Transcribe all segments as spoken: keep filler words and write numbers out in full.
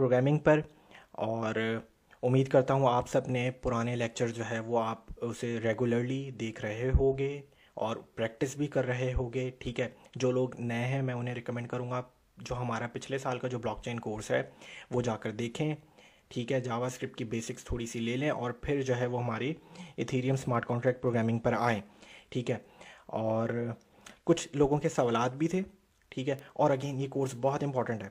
Programming पर, और उम्मीद करता हूँ आप सब ने पुराने लेक्चर जो है वो आप उसे रेगुलरली देख रहे होगे और प्रैक्टिस भी कर रहे होगे, ठीक है। जो लोग नए हैं मैं उन्हें रिकमेंड करूँगा जो हमारा पिछले साल का जो ब्लॉकचेन कोर्स है वो जाकर देखें, ठीक है। जावास्क्रिप्ट की बेसिक्स थोड़ी सी ले लें और फिर जो है वो हमारी इथेरियम स्मार्ट कॉन्ट्रैक्ट प्रोग्रामिंग पर आएँ, ठीक है। और कुछ लोगों के सवालात भी थे, ठीक है। और अगेन ये कोर्स बहुत इंपॉर्टेंट है,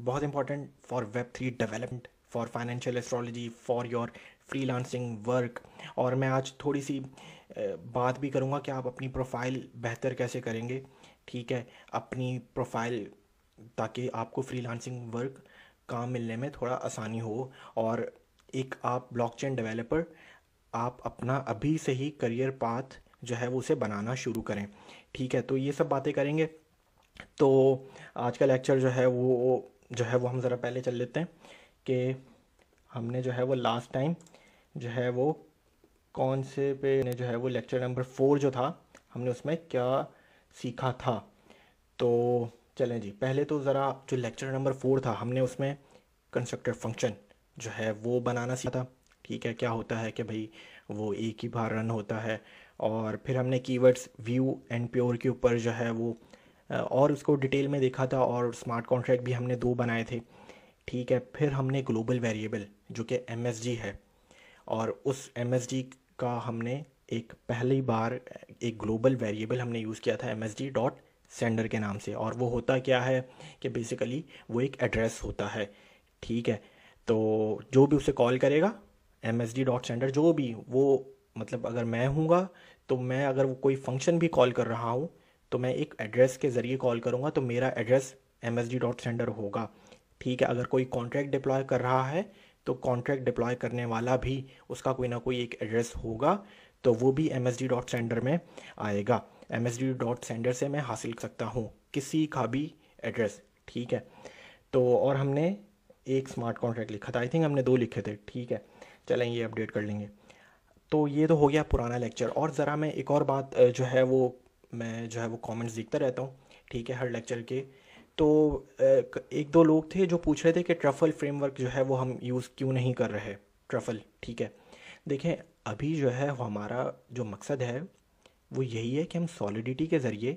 बहुत important for web three development, for financial astrology, for your freelancing work. और मैं आज थोड़ी सी बात भी करूँगा कि आप अपनी प्रोफाइल बेहतर कैसे करेंगे, ठीक है, अपनी प्रोफाइल, ताकि आपको फ्रीलांसिंग वर्क काम मिलने में थोड़ा आसानी हो और एक आप ब्लॉकचेन डेवलपर आप अपना अभी से ही करियर पाथ जो है वो उसे बनाना शुरू करें, ठीक है। तो ये सब बातें करेंगे। तो आज का लेक्चर जो है वो जो है वो हम ज़रा पहले चल लेते हैं कि हमने जो है वो लास्ट टाइम जो है वो कौन से पे ने जो है वो लेक्चर नंबर फोर जो था हमने उसमें क्या सीखा था। तो चलें जी, पहले तो ज़रा जो लेक्चर नंबर फोर था हमने उसमें कंस्ट्रक्टर फंक्शन जो है वो बनाना सीखा था, ठीक है। क्या होता है कि भाई वो एक ही बार रन होता है। और फिर हमने कीवर्ड्स व्यू एंड प्योर के ऊपर जो है वो और उसको डिटेल में देखा था, और स्मार्ट कॉन्ट्रैक्ट भी हमने दो बनाए थे, ठीक है। फिर हमने ग्लोबल वेरिएबल जो कि एम एस जी है, और उस एम एस जी का हमने एक पहली बार एक ग्लोबल वेरिएबल हमने यूज़ किया था M S G dot sender के नाम से, और वो होता क्या है कि बेसिकली वो एक एड्रेस होता है, ठीक है। तो जो भी उसे कॉल करेगा M S G dot sender, जो भी वो, मतलब अगर मैं हूँगा तो मैं अगर वो कोई फंक्शन भी कॉल कर रहा हूँ तो मैं एक एड्रेस के ज़रिए कॉल करूँगा, तो मेरा address M S G dot sender होगा, ठीक है। अगर कोई कॉन्ट्रैक्ट डिप्लॉय कर रहा है तो कॉन्ट्रैक्ट डिप्लॉय करने वाला भी उसका कोई ना कोई एक एड्रेस होगा, तो वो भी M S G dot sender में आएगा। M S G dot sender से मैं हासिल कर सकता हूँ किसी का भी एड्रेस, ठीक है। तो और हमने एक स्मार्ट कॉन्ट्रैक्ट लिखा था, आई थिंक हमने दो लिखे थे, ठीक है। चलें ये अपडेट कर लेंगे। तो ये तो हो गया पुराना लेक्चर। और ज़रा मैं एक और बात जो है वो मैं जो है वो कमेंट्स देखता रहता हूँ, ठीक है, हर लेक्चर के। तो एक दो लोग थे जो पूछ रहे थे कि ट्रफल फ्रेमवर्क जो है वो हम यूज़ क्यों नहीं कर रहे, ट्रफल, ठीक है। देखें अभी जो है हमारा जो मकसद है वो यही है कि हम सॉलिडिटी के ज़रिए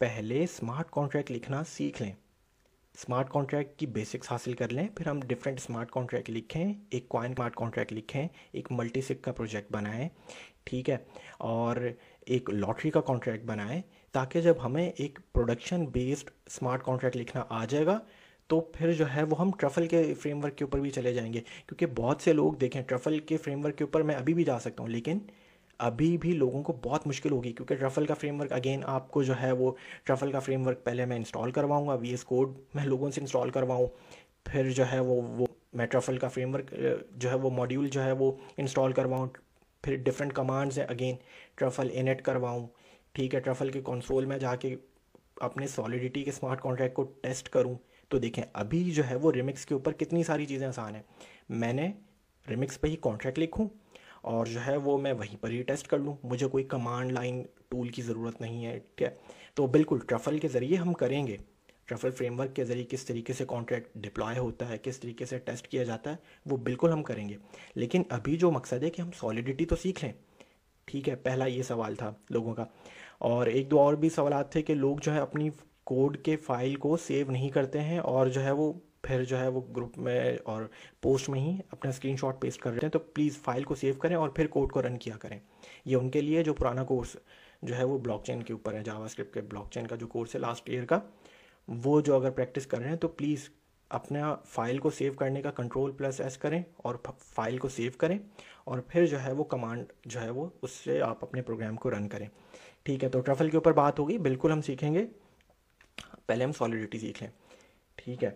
पहले स्मार्ट कॉन्ट्रैक्ट लिखना सीख लें, स्मार्ट कॉन्ट्रैक्ट की बेसिक्स हासिल कर लें, फिर हम डिफरेंट स्मार्ट कॉन्ट्रैक्ट लिखें, एक कॉइन स्मार्ट कॉन्ट्रैक्ट लिखें, एक मल्टीसिक का प्रोजेक्ट बनाएं, ठीक है, और एक लॉटरी का कॉन्ट्रैक्ट बनाएं, ताकि जब हमें एक प्रोडक्शन बेस्ड स्मार्ट कॉन्ट्रैक्ट लिखना आ जाएगा तो फिर जो है वो हम ट्रफल के फ्रेमवर्क के ऊपर भी चले जाएंगे। क्योंकि बहुत से लोग देखें ट्रफल के फ्रेमवर्क के ऊपर मैं अभी भी जा सकता हूँ, लेकिन अभी भी लोगों को बहुत मुश्किल होगी, क्योंकि ट्रफल का फ्रेमवर्क अगेन आपको जो है वो ट्रफल का फ्रेमवर्क पहले मैं इंस्टॉल करवाऊँगा, वी एस कोड मैं लोगों से इंस्टॉल करवाऊँ, फिर जो है वो वो मैं ट्रफल का फ्रेमवर्क जो है वो मॉड्यूल जो है वो इंस्टॉल करवाऊँ, फिर डिफरेंट कमांड्स हैं अगेन, ट्रफल इनिट करवाऊँ, ठीक है, ट्रफल के कंसोल में जाके अपने सॉलिडिटी के स्मार्ट कॉन्ट्रैक्ट को टेस्ट करूँ। तो देखें अभी जो है वो रिमिक्स के ऊपर कितनी सारी चीज़ें आसान हैं, मैंने रिमिक्स पे ही कॉन्ट्रैक्ट लिखूँ और जो है वो मैं वहीं पर ही टेस्ट कर लूँ, मुझे कोई कमांड लाइन टूल की ज़रूरत नहीं है, ठीक है। तो बिल्कुल ट्रफल के ज़रिए हम करेंगे, ट्रफल फ्रेमवर्क के ज़रिए किस तरीके से कॉन्ट्रैक्ट डिप्लॉय होता है, किस तरीके से टेस्ट किया जाता है, वो बिल्कुल हम करेंगे। लेकिन अभी जो मकसद है कि हम सॉलिडिटी तो सीख लें, ठीक है, पहला ये सवाल था लोगों का। और एक दो और भी सवालात थे कि लोग जो है अपनी कोड के फाइल को सेव नहीं करते हैं और जो है वो फिर जो है वो ग्रुप में और पोस्ट में ही अपना स्क्रीनशॉट पेस्ट कर रहे हैं। तो प्लीज़ फाइल को सेव करें और फिर कोड को रन किया करें। ये उनके लिए जो पुराना कोर्स जो है वो ब्लॉकचेन के ऊपर है, जावास्क्रिप्ट के ब्लॉकचेन का जो कोर्स है लास्ट ईयर का, वो जो अगर प्रैक्टिस कर रहे हैं तो प्लीज़ अपना फ़ाइल को सेव करने का कंट्रोल प्लस एस करें और फाइल को सेव करें, और फिर जो है वो कमांड जो है वो उससे आप अपने प्रोग्राम को रन करें, ठीक है। तो ट्रफल के ऊपर बात होगी, बिल्कुल हम सीखेंगे, पहले हम सॉलिडिटी सीख लें, ठीक है।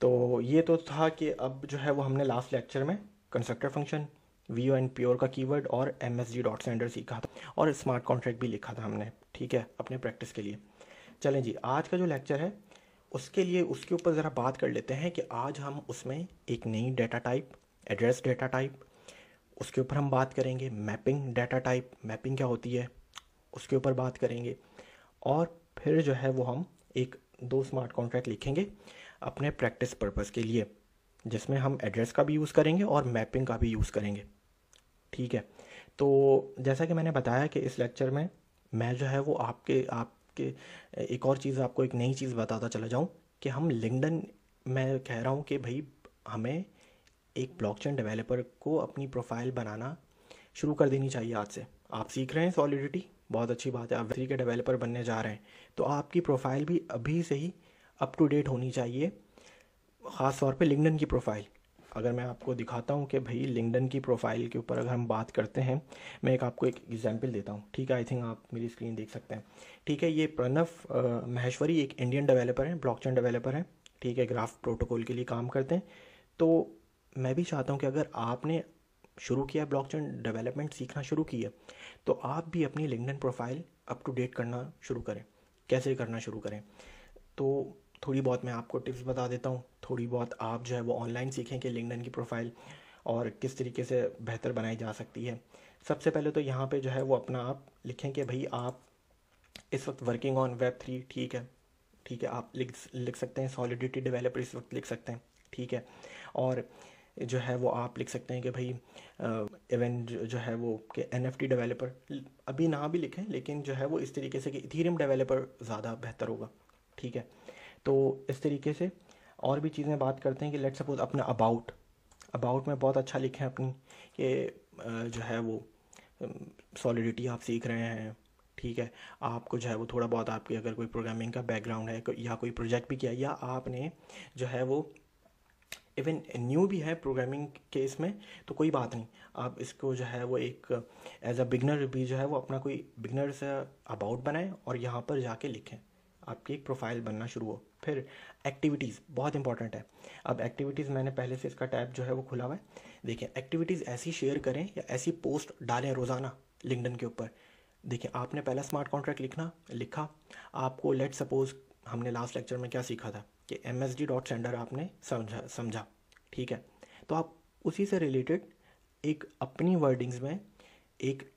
तो ये तो था कि अब जो है वो हमने लास्ट लेक्चर में constructor function, view and pure का कीवर्ड और M S G dot sender सीखा था, और स्मार्ट कॉन्ट्रैक्ट भी लिखा था हमने, ठीक है, अपने प्रैक्टिस के लिए। चलें जी, आज का जो लेक्चर है उसके लिए उसके ऊपर ज़रा बात कर लेते हैं कि आज हम उसमें एक नई data type, address data type, उसके ऊपर हम बात करेंगे, मैपिंग डेटा टाइप, मैपिंग क्या होती है उसके ऊपर बात करेंगे, और फिर जो है वो हम एक दो स्मार्ट कॉन्ट्रैक्ट लिखेंगे अपने प्रैक्टिस पर्पस के लिए। जिसमें हम एड्रेस का भी यूज़ करेंगे और मैपिंग का भी यूज़ करेंगे। ठीक है, तो जैसा कि मैंने बताया कि इस लेक्चर में मैं जो है वो आपके आपके एक और चीज़ आपको एक नई चीज़ बताता चला जाऊं कि हम लिंक्डइन, मैं कह रहा हूं कि भाई हमें एक ब्लॉकचेन डेवलपर को अपनी प्रोफाइल बनाना शुरू कर देनी चाहिए आज से। आप सीख रहे हैं सॉलिडिटी, बहुत अच्छी बात है, आप वेब थ्री के डेवलपर बनने जा रहे हैं, तो आपकी प्रोफाइल भी अभी से ही अप टू डेट होनी चाहिए, ख़ास तौर पे लिंक्डइन की प्रोफाइल। अगर मैं आपको दिखाता हूँ कि भाई लिंक्डइन की प्रोफाइल के ऊपर अगर हम बात करते हैं, मैं एक आपको एक एग्जांपल देता हूँ। ठीक है, आई थिंक आप मेरी स्क्रीन देख सकते हैं। ठीक है, ये प्रणव महेश्वरी एक इंडियन डेवलपर हैं, ब्लॉकचेन डेवलपर हैं। ठीक है, ग्राफ प्रोटोकॉल के लिए काम करते हैं। तो मैं भी चाहता हूँ कि अगर आपने शुरू किया ब्लॉकचेन डेवलपमेंट सीखना शुरू किया, तो आप भी अपनी LinkedIn profile up to date करना शुरू करें। कैसे करना शुरू करें, तो थोड़ी बहुत मैं आपको टिप्स बता देता हूँ, थोड़ी बहुत आप जो है वो ऑनलाइन सीखें कि लिंक्डइन की प्रोफाइल और किस तरीके से बेहतर बनाई जा सकती है। सबसे पहले तो यहाँ पे जो है वो अपना आप लिखें कि भाई आप इस वक्त वर्किंग ऑन वेब थ्री। ठीक है, ठीक है, आप लिख लिख सकते हैं सॉलिडिटी डेवलपर इस वक्त लिख सकते हैं। ठीक है, और जो है वो आप लिख सकते हैं कि भाई इवन जो है वो कि एनएफटी डेवलपर अभी ना भी लिखें, लेकिन जो है वो इस तरीके से कि इथेरियम डेवलपर ज़्यादा बेहतर होगा। ठीक है, तो इस तरीके से और भी चीज़ें बात करते हैं कि लेट्स सपोज अपना अबाउट अबाउट में बहुत अच्छा लिखें अपनी कि जो है वो सॉलिडिटी आप सीख रहे हैं। ठीक है, आपको जो है वो थोड़ा बहुत आपकी अगर कोई प्रोग्रामिंग का बैकग्राउंड है या कोई प्रोजेक्ट भी किया, या आपने जो है वो इवन न्यू भी है प्रोग्रामिंग के इसमें, तो कोई बात नहीं, आप इसको जो है वो एक एज अ बिगनर भी जो है वो अपना कोई बिगनर से अबाउट बनाएं और यहाँ पर जाके लिखें, आपकी एक प्रोफाइल बनना शुरू हो। फिर एक्टिविटीज़ बहुत इंपॉर्टेंट है। अब एक्टिविटीज़ मैंने पहले से इसका टैब जो है वो खुला हुआ है, देखिए एक्टिविटीज़ ऐसी शेयर करें या ऐसी पोस्ट डालें रोज़ाना लिंक्डइन के ऊपर। देखिए आपने पहला स्मार्ट कॉन्ट्रैक्ट लिखना लिखा, आपको लेट सपोज हमने लास्ट लेक्चर में क्या सीखा था कि M S G dot sender आपने समझा समझा ठीक है, तो आप उसी से रिलेटेड एक अपनी वर्डिंग्स में एक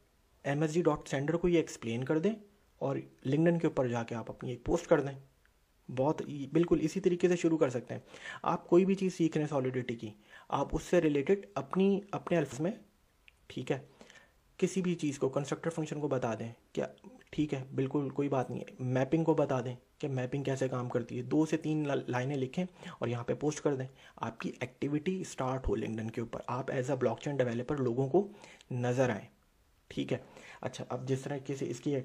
M S G dot sender को ये एक्सप्लेन कर दें और लिंक्डइन के ऊपर जाके आप अपनी एक पोस्ट कर दें। बहुत बिल्कुल इसी तरीके से शुरू कर सकते हैं। आप कोई भी चीज़ सीख रहे हैं सॉलिडिटी की, आप उससे रिलेटेड अपनी अपने अल्फाज में, ठीक है, किसी भी चीज़ को कंस्ट्रक्टर फंक्शन को बता दें क्या, ठीक है, बिल्कुल कोई बात नहीं है। मैपिंग को बता दें कि मैपिंग कैसे काम करती है, दो से तीन लाइनें लिखें और यहाँ पे पोस्ट कर दें। आपकी एक्टिविटी स्टार्ट हो लिंक्डइन के ऊपर, आप एज अ ब्लॉकचेन डेवलपर लोगों को नज़र आए। ठीक है, अच्छा, अब जिस तरीके से इसकी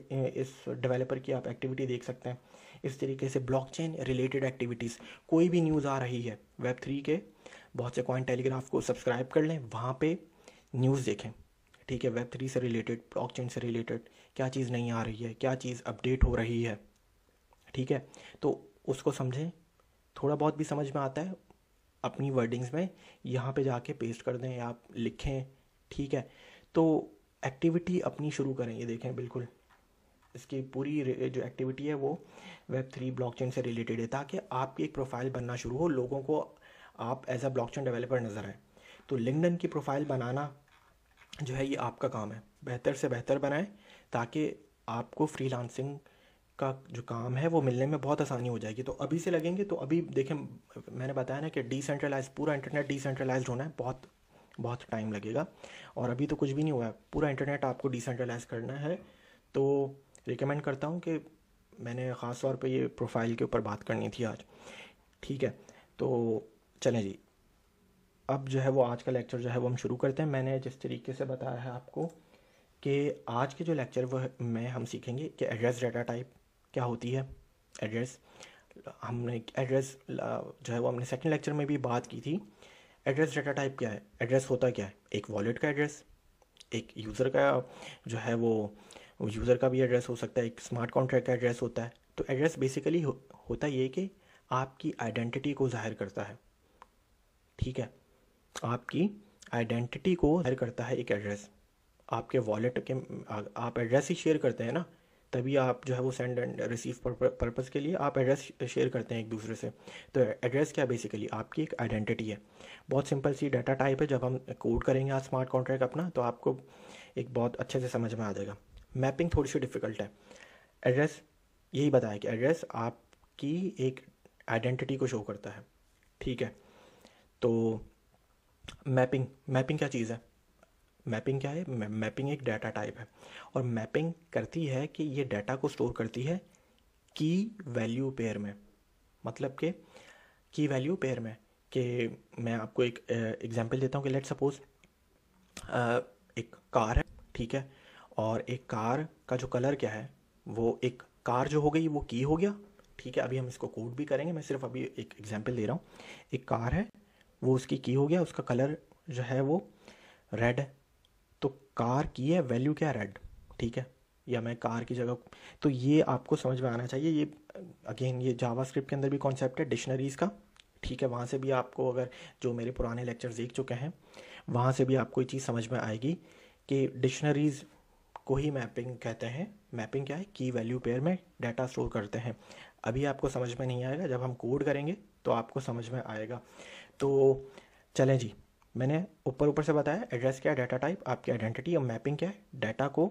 इस डेवलपर की आप एक्टिविटी देख सकते हैं, इस तरीके से ब्लॉकचेन रिलेटेड एक्टिविटीज़, कोई भी न्यूज़ आ रही है वेब थ्री के, बहुत से कॉइन टेलीग्राफ को सब्सक्राइब कर लें, वहाँ पे न्यूज़ देखें। ठीक है, वेब थ्री से रिलेटेड, ब्लॉकचेन से रिलेटेड क्या चीज़ नहीं आ रही है, क्या चीज़ अपडेट हो रही है। ठीक है, तो उसको समझें, थोड़ा बहुत भी समझ में आता है अपनी वर्डिंग्स में यहाँ पे जाके पेस्ट कर दें, आप लिखें। ठीक है, तो एक्टिविटी अपनी शुरू करें। ये देखें, बिल्कुल इसकी पूरी जो एक्टिविटी है वो वेब थ्री ब्लॉकचेन से रिलेटेड है, ताकि आपकी एक प्रोफाइल बनना शुरू हो, लोगों को आप एज अ ब्लॉकचेन डेवलपर नज़र आए। तो लिंक्डइन की प्रोफाइल बनाना जो है ये आपका काम है, बेहतर से बेहतर बनाएं ताकि आपको फ्रीलांसिंग का जो काम है वो मिलने में बहुत आसानी हो जाएगी। तो अभी से लगेंगे, तो अभी देखें मैंने बताया ना कि डिसेंट्रलाइज, पूरा इंटरनेट डिसेंट्रलाइज होना है, बहुत बहुत टाइम लगेगा और अभी तो कुछ भी नहीं हुआ है, पूरा इंटरनेट आपको डिसेंट्रलाइज करना है। तो रिकमेंड करता हूँ कि मैंने ख़ास तौर पे ये प्रोफाइल के ऊपर बात करनी थी आज। ठीक है, तो चलें जी, अब जो है वो आज का लेक्चर जो है वो हम शुरू करते हैं। मैंने जिस तरीके से बताया है आपको कि आज के जो लेक्चर वो में हम सीखेंगे कि एड्रेस डाटा टाइप क्या होती है। एड्रेस हमने एड्रेस जो है वो हमने सेकेंड लेक्चर में भी बात की थी। एड्रेस डाटा टाइप क्या है, एड्रेस होता क्या है, एक वॉलेट का एड्रेस, एक यूज़र का जो है वो यूज़र का भी एड्रेस हो सकता है, एक स्मार्ट कॉन्ट्रैक्ट का एड्रेस होता है। तो एड्रेस बेसिकली हो, होता ये कि आपकी आइडेंटिटी को जाहिर करता है। ठीक है, आपकी आइडेंटिटी को जाहिर करता है एक एड्रेस। आपके वॉलेट के आ, आप एड्रेस ही शेयर करते हैं ना, तभी आप जो है वो सेंड एंड रिसीव पर्पज़ के लिए आप एड्रेस शेयर करते हैं एक दूसरे से। तो एड्रेस क्या बेसिकली आपकी एक आइडेंटिटी है, बहुत सिंपल सी डाटा टाइप है। जब हम कोड करेंगे आज स्मार्ट कॉन्ट्रैक्ट अपना, तो आपको एक बहुत अच्छे से समझ में आ जाएगा। मैपिंग थोड़ी सी डिफ़िकल्ट है। एड्रेस यही बताया कि एड्रेस आपकी एक आइडेंटिटी को शो करता है। ठीक है, तो मैपिंग मैपिंग क्या चीज़ है? मैपिंग क्या है? मैपिंग एक डाटा टाइप है, और मैपिंग करती है कि ये डाटा को स्टोर करती है की वैल्यू पेयर में, मतलब के की वैल्यू पेयर में। कि मैं आपको एक एग्जांपल देता हूँ कि लेट सपोज एक कार है, ठीक है, और एक कार का जो कलर क्या है, वो एक कार जो हो गई वो की हो गया, ठीक है। अभी हम इसको कोड भी करेंगे, मैं सिर्फ अभी एक एग्जांपल दे रहा हूँ। एक कार है, वो उसकी की हो गया, उसका कलर जो है वो रेड है, तो कार की है, वैल्यू क्या है? रेड, ठीक है। या मैं कार की जगह, तो ये आपको समझ में आना चाहिए। ये अगेन ये जावास्क्रिप्ट के अंदर भी कॉन्सेप्ट है डिक्शनरीज़ का, ठीक है। वहाँ से भी आपको, अगर जो मेरे पुराने लेक्चर्स देख चुके हैं वहाँ से भी आपको ये चीज़ समझ में आएगी कि डिक्शनरीज़ को ही मैपिंग कहते हैं। मैपिंग क्या है? की वैल्यू पेयर में डाटा स्टोर करते हैं। अभी आपको समझ में नहीं आएगा, जब हम कोड करेंगे तो आपको समझ में आएगा। तो चलें जी, मैंने ऊपर ऊपर से बताया एड्रेस क्या है, डाटा टाइप, आपकी आइडेंटिटी, और मैपिंग क्या है, डाटा को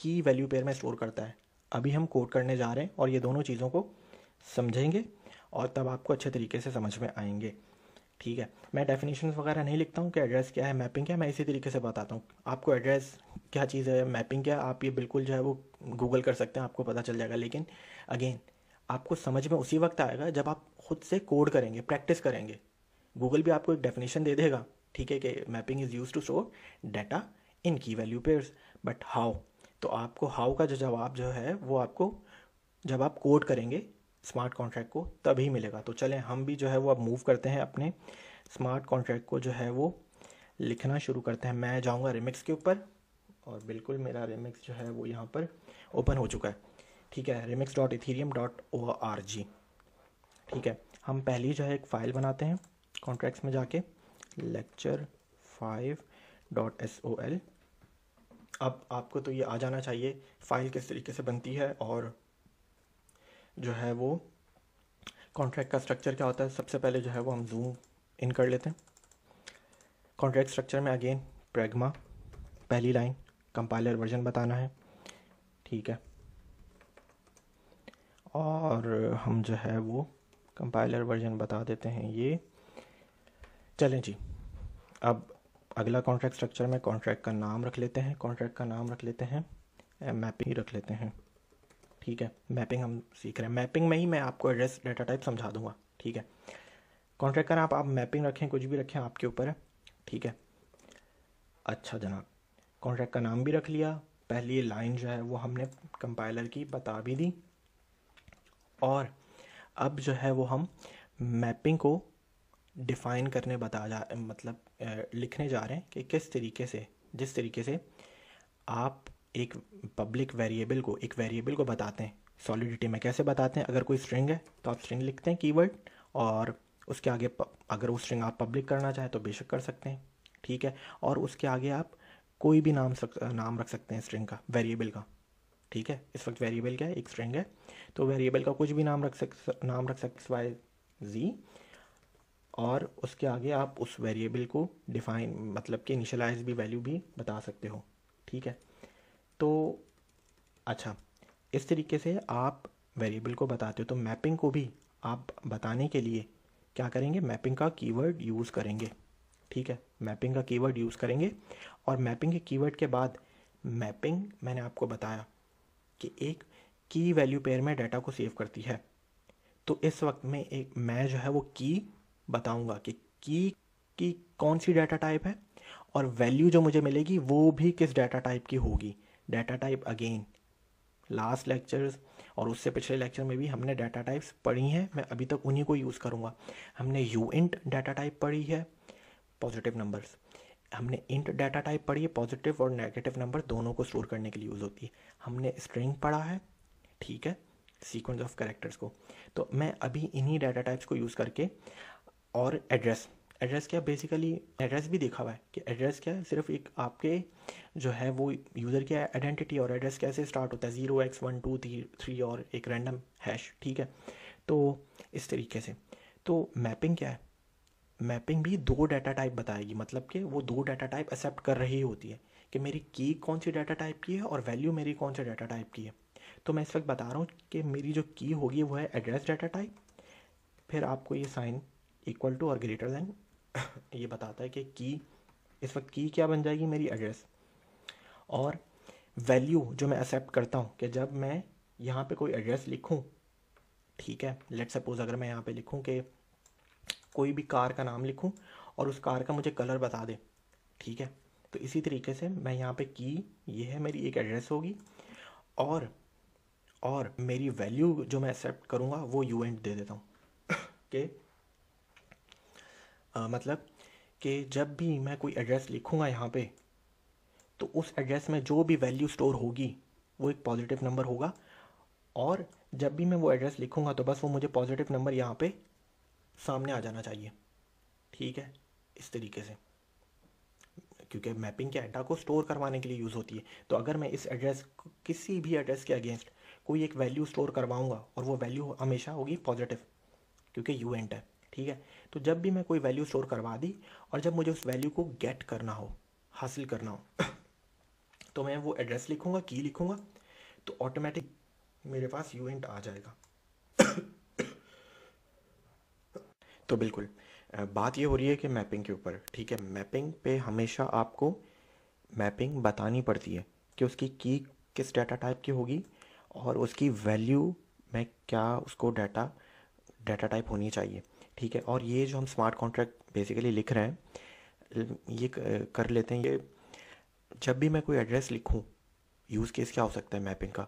की वैल्यू पेयर में स्टोर करता है। अभी हम कोड करने जा रहे हैं और ये दोनों चीज़ों को समझेंगे, और तब आपको अच्छे तरीके से समझ में आएंगे, ठीक है। मैं डेफिनेशन वगैरह नहीं लिखता हूँ कि एड्रेस क्या है, मैपिंग क्या है, मैं इसी तरीके से बताता हूँ आपको। एड्रेस क्या चीज़ है, मैपिंग क्या है, आप ये बिल्कुल जो है वो गूगल कर सकते हैं, आपको पता चल जाएगा। लेकिन अगेन आपको समझ में उसी वक्त आएगा जब आप खुद से कोड करेंगे, प्रैक्टिस करेंगे। गूगल भी आपको एक डेफिनेशन दे देगा, ठीक है, कि mapping is use to store data in key value pairs, but how, तो आपको हाउ का जो जवाब जो है वो आपको जब आप कोड करेंगे स्मार्ट कॉन्ट्रैक्ट को तभी मिलेगा। तो चलें हम भी जो है वो अब मूव करते हैं, अपने स्मार्ट कॉन्ट्रैक्ट को जो है वो लिखना शुरू करते हैं। मैं जाऊंगा रिमिक्स के ऊपर, और बिल्कुल मेरा रिमिक्स जो है वो यहाँ पर ओपन हो चुका है, ठीक है, remix dot ethereum dot O R G, ठीक है। हम पहली जो है एक फ़ाइल बनाते हैं कॉन्ट्रैक्ट्स में जाके, lecture five dot S O L. अब आपको तो ये आ जाना चाहिए फ़ाइल किस तरीके से बनती है, और जो है वो कॉन्ट्रैक्ट का स्ट्रक्चर क्या होता है। सबसे पहले जो है वो हम जूम इन कर लेते हैं। कॉन्ट्रैक्ट स्ट्रक्चर में अगेन प्रैग्मा, पहली लाइन कंपाइलर वर्जन बताना है, ठीक है, और हम जो है वो कंपाइलर वर्जन बता देते हैं ये। चलें जी, अब अगला कॉन्ट्रैक्ट स्ट्रक्चर में कॉन्ट्रैक्ट का नाम रख लेते हैं, कॉन्ट्रैक्ट का नाम रख लेते हैं, मैपिंग रख लेते हैं, ठीक है। मैपिंग हम सीख रहे हैं, मैपिंग में ही मैं आपको एड्रेस डाटा टाइप समझा दूंगा, ठीक है। कॉन्ट्रैक्ट का नाम आप मैपिंग रखें, कुछ भी रखें, आपके ऊपर है, ठीक है। अच्छा जनाब, कॉन्ट्रैक्ट का नाम भी रख लिया, पहली लाइन जो है वो हमने कंपाइलर की बता भी दी, और अब जो है वो हम मैपिंग को डिफ़ाइन करने बता जा मतलब लिखने जा रहे हैं कि किस तरीके से, जिस तरीके से आप एक पब्लिक वेरिएबल को, एक वेरिएबल को बताते हैं सॉलिडिटी में, कैसे बताते हैं। अगर कोई स्ट्रिंग है तो आप स्ट्रिंग लिखते हैं कीवर्ड, और उसके आगे अगर वो स्ट्रिंग आप पब्लिक करना चाहें तो बेशक कर सकते हैं, ठीक है, और उसके आगे आप कोई भी नाम नाम रख सकते हैं स्ट्रिंग का, वेरिएबल का, ठीक है। इस वक्त वेरिएबल क्या है? एक स्ट्रिंग है, तो वेरिएबल का कुछ भी नाम रख सक नाम रख सकते वाई जी, और उसके आगे आप उस वेरिएबल को डिफाइन मतलब कि इनिशियलाइज भी, वैल्यू भी बता सकते हो, ठीक है। तो अच्छा, इस तरीके से आप वेरिएबल को बताते हो। तो मैपिंग को भी आप बताने के लिए क्या करेंगे? मैपिंग का कीवर्ड यूज़ करेंगे, ठीक है, मैपिंग का कीवर्ड यूज़ करेंगे। और मैपिंग के कीवर्ड के बाद, मैपिंग मैंने आपको बताया कि एक की वैल्यू पेयर में डाटा को सेव करती है, तो इस वक्त में एक मैं जो है वो की बताऊंगा कि की की कौन सी डाटा टाइप है, और वैल्यू जो मुझे मिलेगी वो भी किस डाटा टाइप की होगी। Data type again last lectures और उससे पिछले लेक्चर में भी हमने डाटा टाइप्स पढ़ी हैं, मैं अभी तक उन्हीं को यूज़ करूँगा। हमने यूइंट डाटा टाइप पढ़ी है, पॉजिटिव नंबर्स, हमने इंट डाटा टाइप पढ़ी है, पॉजिटिव और नेगेटिव नंबर दोनों को स्टोर करने के लिए यूज़ होती है, हमने स्ट्रिंग पढ़ा है, ठीक है, सीक्वेंस ऑफ कैरेक्टर्स को। तो मैं अभी इन्हीं डाटा टाइप्स को यूज़ करके, और एड्रेस, एड्रेस क्या बेसिकली, एड्रेस भी देखा हुआ है कि एड्रेस क्या है, सिर्फ एक आपके जो है वो यूज़र की आइडेंटिटी, और एड्रेस कैसे स्टार्ट होता है, zero x one two three three और एक रैंडम हैश, ठीक है। तो इस तरीके से, तो मैपिंग क्या है, मैपिंग भी दो डाटा टाइप बताएगी, मतलब कि वो दो डाटा टाइप एक्सेप्ट कर रही होती है कि मेरी की कौन सी डाटा टाइप की है और वैल्यू मेरी कौन से डाटा टाइप की है। तो मैं इस वक्त बता रहा हूँ कि मेरी जो की होगी वो है एड्रेस डाटा टाइप, फिर आपको ये साइन इक्वल टू और ग्रेटर देन ये बताता है कि की इस वक्त की क्या बन जाएगी मेरी एड्रेस, और वैल्यू जो मैं एक्सेप्ट करता हूँ कि जब मैं यहाँ पे कोई एड्रेस लिखूँ, ठीक है, लेट्स सपोज अगर मैं यहाँ पे लिखूँ कि कोई भी कार का नाम लिखूँ और उस कार का मुझे कलर बता दे, ठीक है, तो इसी तरीके से मैं यहाँ पे की ये है मेरी एक एड्रेस होगी और और मेरी वैल्यू जो मैं एक्सेप्ट करूँगा वो यूएंट दे देता हूँ कि मतलब कि जब भी मैं कोई एड्रेस लिखूँगा यहाँ पे तो उस एड्रेस में जो भी वैल्यू स्टोर होगी वो एक पॉजिटिव नंबर होगा, और जब भी मैं वो एड्रेस लिखूँगा तो बस वो मुझे पॉजिटिव नंबर यहाँ पे सामने आ जाना चाहिए, ठीक है, इस तरीके से, क्योंकि मैपिंग के डाटा को स्टोर करवाने के लिए यूज़ होती है। तो अगर मैं इस एड्रेस किसी भी एड्रेस के अगेंस्ट कोई एक वैल्यू स्टोर करवाऊँगा और वो वैल्यू हमेशा होगी पॉजिटिव क्योंकि यूएंट है, ठीक है, तो जब भी मैं कोई वैल्यू स्टोर करवा दी और जब मुझे उस वैल्यू को गेट करना हो, हासिल करना हो, तो मैं वो एड्रेस लिखूँगा, की लिखूँगा, तो ऑटोमेटिक मेरे पास यूएंट आ जाएगा। तो बिल्कुल बात ये हो रही है कि मैपिंग के ऊपर, ठीक है, मैपिंग पे हमेशा आपको मैपिंग बतानी पड़ती है कि उसकी की किस डाटा टाइप की होगी और उसकी वैल्यू में क्या उसको डाटा डाटा टाइप होनी चाहिए, ठीक है। और ये जो हम स्मार्ट कॉन्ट्रैक्ट बेसिकली लिख रहे हैं ये कर लेते हैं ये, जब भी मैं कोई एड्रेस लिखूँ, यूज़ केस क्या हो सकता है मैपिंग का,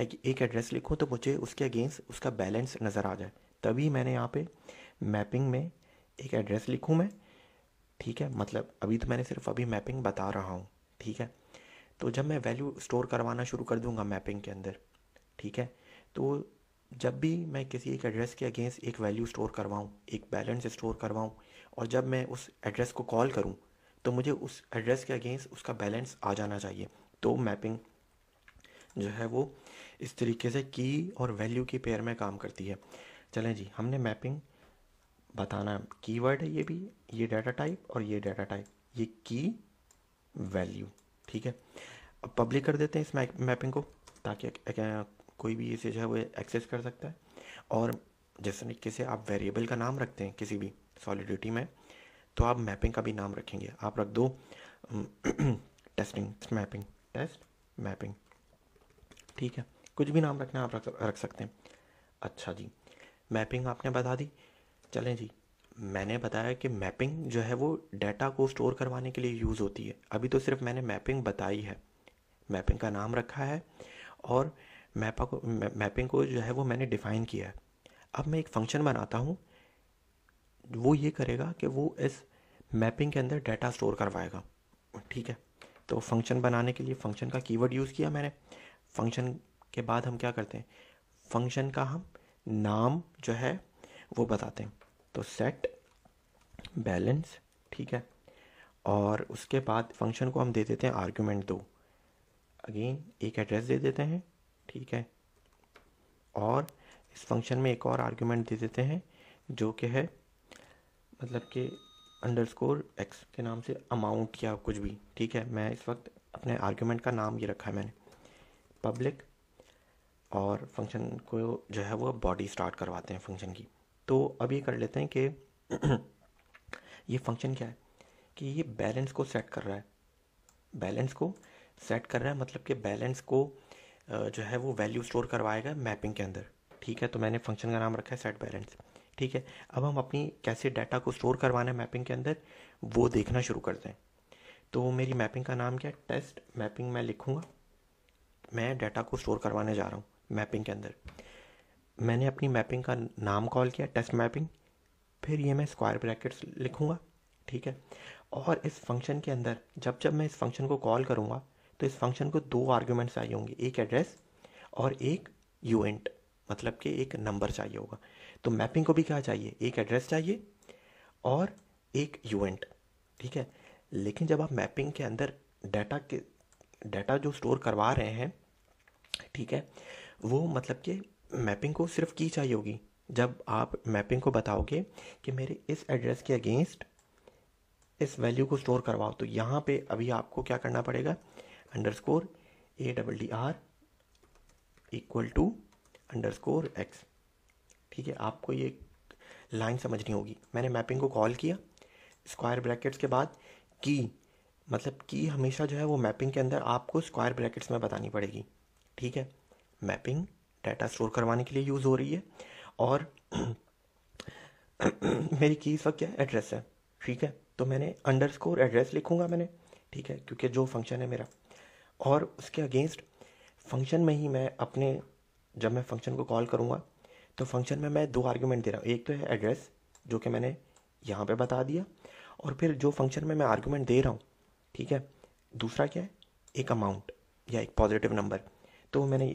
एक एक एड्रेस लिखूँ तो मुझे उसके अगेंस्ट उसका बैलेंस नज़र आ जाए, तभी मैंने यहाँ पे मैपिंग में एक एड्रेस लिखूँ मैं, ठीक है, मतलब अभी तो मैंने सिर्फ अभी मैपिंग बता रहा हूँ, ठीक है, तो जब मैं वैल्यू स्टोर करवाना शुरू कर दूँगा मैपिंग के अंदर, ठीक है, तो जब भी मैं किसी एक एड्रेस के अगेंस्ट एक वैल्यू स्टोर करवाऊँ, एक बैलेंस स्टोर करवाऊँ, और जब मैं उस एड्रेस को कॉल करूँ तो मुझे उस एड्रेस के अगेंस्ट उसका बैलेंस आ जाना चाहिए। तो मैपिंग जो है वो इस तरीके से की और वैल्यू की पेयर में काम करती है। चलें जी, हमने मैपिंग बताना कीवर्ड है, ये भी, ये डाटा टाइप और ये डाटा टाइप, ये की वैल्यू, ठीक है। अब पब्लिक कर देते हैं इस मैपिंग को ताकि कोई भी इसे जो है वो एक्सेस कर सकता है। और जिस तरीके से आप वेरिएबल का नाम रखते हैं किसी भी सॉलिडिटी में, तो आप मैपिंग का भी नाम रखेंगे, आप रख दो टेस्टिंग मैपिंग, टेस्ट मैपिंग, ठीक है, कुछ भी नाम रखना आप रख, रख सकते हैं। अच्छा जी, मैपिंग आपने बता दी। चलें जी, मैंने बताया कि मैपिंग जो है वो डाटा को स्टोर करवाने के लिए यूज़ होती है, अभी तो सिर्फ मैंने मैपिंग बताई है, मैपिंग का नाम रखा है और मैपा को मैपिंग को जो है वो मैंने डिफ़ाइन किया है। अब मैं एक फंक्शन बनाता हूँ, वो ये करेगा कि वो इस मैपिंग के अंदर डाटा स्टोर करवाएगा, ठीक है। तो फंक्शन बनाने के लिए फंक्शन का कीवर्ड यूज़ किया मैंने। फंक्शन के बाद हम क्या करते हैं, फंक्शन का हम नाम जो है वो बताते हैं, तो सेट बैलेंस, ठीक है, और उसके बाद फंक्शन को हम दे देते हैं आर्ग्यूमेंट दो, अगेन एक एड्रेस दे देते हैं, ठीक है, और इस फंक्शन में एक और आर्ग्यूमेंट दे देते हैं जो कि है मतलब कि अंडरस्कोर एक्स के नाम से अमाउंट या कुछ भी, ठीक है। मैं इस वक्त अपने आर्ग्यूमेंट का नाम ये रखा है मैंने पब्लिक, और फंक्शन को जो है वो बॉडी स्टार्ट करवाते हैं फंक्शन की। तो अब ये कर लेते हैं कि ये फंक्शन क्या है कि ये बैलेंस को सेट कर रहा है, बैलेंस को सेट कर रहा है मतलब कि बैलेंस को जो है वो वैल्यू स्टोर करवाएगा मैपिंग के अंदर, ठीक है। तो मैंने फंक्शन का नाम रखा है सेट बैलेंस, ठीक है। अब हम अपनी कैसे डाटा को स्टोर करवाना है मैपिंग के अंदर वो देखना शुरू करते हैं। तो मेरी मैपिंग का नाम क्या है, टेस्ट मैपिंग मैं लिखूँगा, मैं डाटा को स्टोर करवाने जा रहा हूँ मैपिंग के अंदर। मैंने अपनी मैपिंग का नाम कॉल किया टेस्ट मैपिंग, फिर ये मैं स्क्वायर ब्रैकेट्स लिखूँगा, ठीक है। और इस फंक्शन के अंदर जब जब मैं इस फंक्शन को कॉल करूँगा तो इस फंक्शन को दो आर्ग्यूमेंट्स चाहिए होंगे, एक एड्रेस और एक यूएंट मतलब कि एक नंबर चाहिए होगा। तो मैपिंग को भी क्या चाहिए, एक एड्रेस चाहिए और एक यूएंट, ठीक है। लेकिन जब आप मैपिंग के अंदर डाटा के डाटा जो स्टोर करवा रहे हैं, ठीक है, वो मतलब कि मैपिंग को सिर्फ की चाहिए होगी। जब आप मैपिंग को बताओगे कि मेरे इस एड्रेस के अगेंस्ट इस वैल्यू को स्टोर करवाओ, तो यहाँ पे अभी आपको क्या करना पड़ेगा, underscore A double D R equal to underscore X, ठीक है। आपको ये लाइन समझनी होगी, मैंने मैपिंग को कॉल किया, स्क्वायर ब्रैकेट्स के बाद की, मतलब की हमेशा जो है वो मैपिंग के अंदर आपको स्क्वायर ब्रैकेट्स में बतानी पड़ेगी, ठीक है। मैपिंग डाटा स्टोर करवाने के लिए यूज़ हो रही है, और मेरी की इस वक्त क्या है, एड्रेस है, ठीक है। तो मैंने अंडरस्कोर एड्रेस लिखूंगा मैंने, ठीक है, क्योंकि जो फंक्शन है मेरा, और उसके अगेंस्ट फंक्शन में ही मैं अपने, जब मैं फंक्शन को कॉल करूँगा तो फंक्शन में मैं दो आर्ग्यूमेंट दे रहा हूँ। एक तो है एड्रेस जो कि मैंने यहाँ पे बता दिया, और फिर जो फंक्शन में मैं आर्ग्यूमेंट दे रहा हूँ, ठीक है। दूसरा क्या है, एक अमाउंट या एक पॉजिटिव नंबर, तो मैंने